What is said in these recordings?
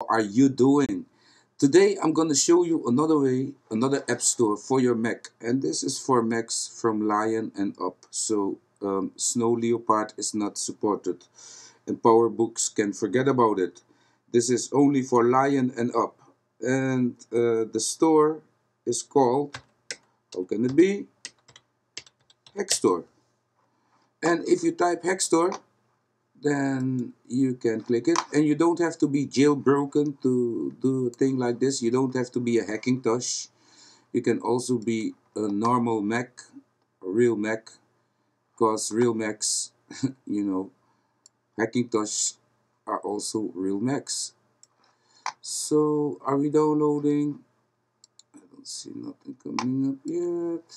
What are you doing? Today I'm going to show you another way, another App Store for your Mac, and this is for Macs from Lion and up. So Snow Leopard is not supported and PowerBooks can forget about it. This is only for Lion and up, and the store is called, how can it be, HackStore. And if you type HackStore, then you can click it, and you don't have to be jailbroken to do a thing like this. You don't have to be a Hackintosh. You can also be a normal Mac, a real Mac, because real Macs, you know, Hackintosh are also real Macs. So are we downloading? I don't see nothing coming up yet.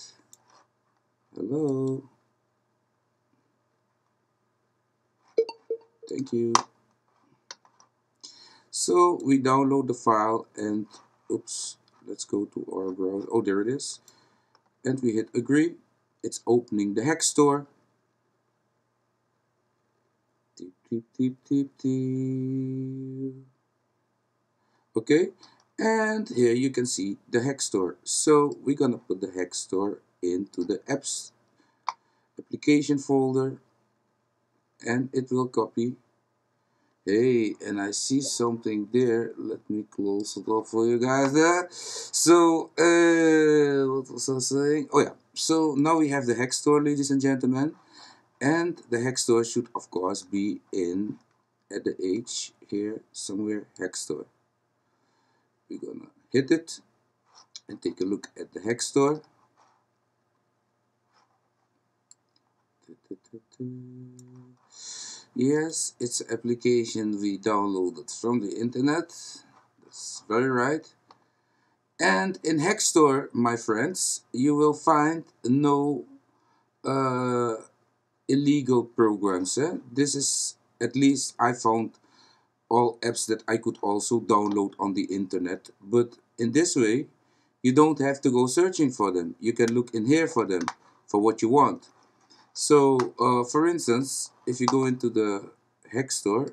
Hello. Thank you. So we download the file and oops, let's go to our browser. Oh, there it is. And we hit agree. It's opening the HackStore. Okay, and here you can see the HackStore. So we're gonna put the HackStore into the apps application folder, and it will copy. Hey, and I see something there. Let me close it off for you guys there. So what was I saying? Oh yeah, so now we have the HackStore, ladies and gentlemen, and the HackStore should of course be in at the H here somewhere. HackStore, we're gonna hit it and take a look at the HackStore. Yes, it's an application we downloaded from the internet. That's very right. And in HackStore, my friends, you will find no illegal programs. Eh? This is, at least I found all apps that I could also download on the internet. But in this way, you don't have to go searching for them. You can look in here for them, for what you want. So, for instance, if you go into the HackStore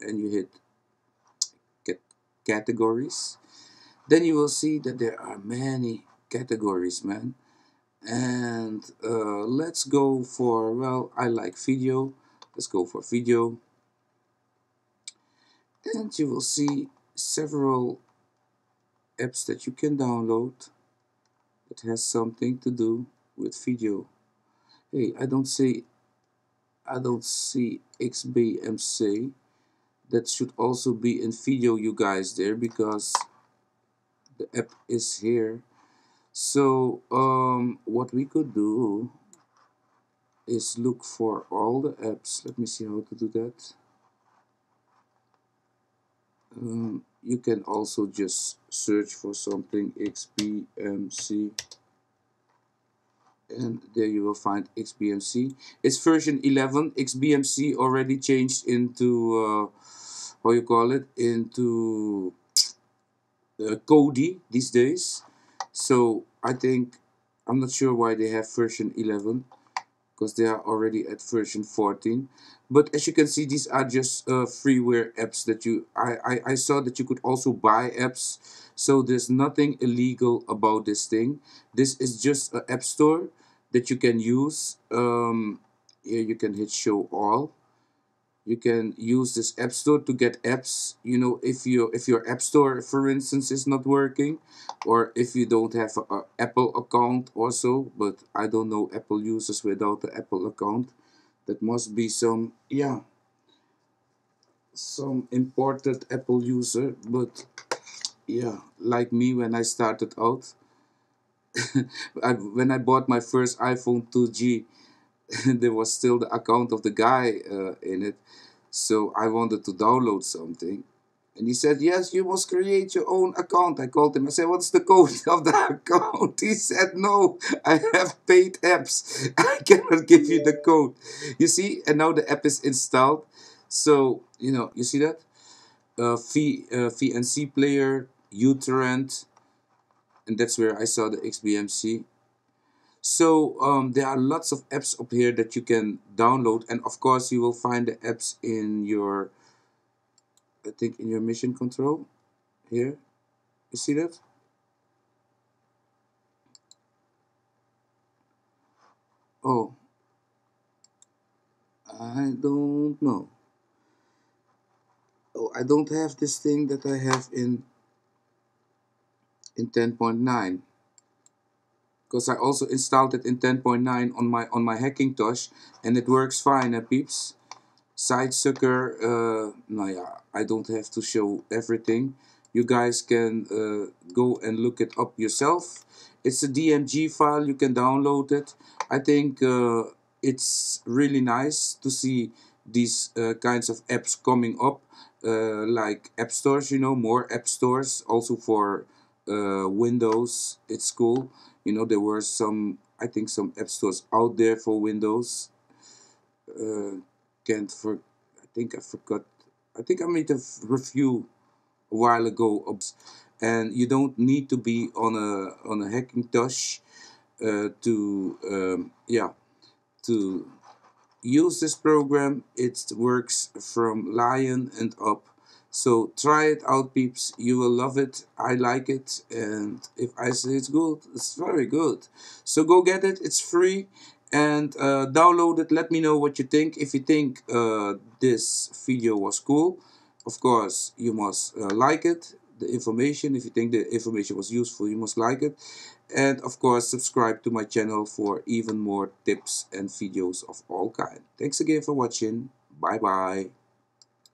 and you hit categories, then you will see that there are many categories, man. And let's go for, well, I like video. Let's go for video. And you will see several apps that you can download that has something to do with video. Hey, I don't see XBMC. That should also be in video, you guys, there, because the app is here. So what we could do is look for all the apps. Let me see how to do that. You can also just search for something, XBMC. And there you will find XBMC. It's version 11. XBMC already changed into how you call it, into Kodi these days. So I think, I'm not sure why they have version 11, because they are already at version 14. But as you can see, these are just freeware apps that you. I saw that you could also buy apps. So there's nothing illegal about this thing. This is just an app store that you can use. Here you can hit show all. You can use this app store to get apps. You know, if your app store, for instance, is not working, or if you don't have an Apple account or so. But I don't know Apple users without the Apple account. That must be some, yeah, some imported Apple user. But yeah, like me when I started out, when I bought my first iPhone 2G, there was still the account of the guy in it. So I wanted to download something. And he said, yes, you must create your own account. I called him. I said, what's the code of the account? He said, no, I have paid apps. I cannot give you the code. You see, and now the app is installed. So, you know, you see that? VNC player, Utorrent. And that's where I saw the XBMC. So there are lots of apps up here that you can download. And of course, you will find the apps in your I think in your Mission Control here. You see that? Oh, I don't know. Oh, I don't have this thing that I have in 10.9, because I also installed it in 10.9 on my Hackintosh, and it works fine, peeps. Sidesucker, no, yeah, I don't have to show everything. You guys can go and look it up yourself. It's a DMG file, you can download it. I think it's really nice to see these kinds of apps coming up, like App Stores, you know, more App Stores, also for Windows. It's cool, you know, there were some, I think, some App Stores out there for Windows. I think I made a review a while ago, and you don't need to be on a Hackintosh to use this program. It works from Lion and up, so try it out, peeps. You will love it. I like it, and if I say it's good, it's very good. So go get it. It's free, and download it. Let me know what you think. If you think this video was cool, of course you must like it, the information. If you think the information was useful, you must like it, and of course subscribe to my channel for even more tips and videos of all kind. Thanks again for watching. Bye bye.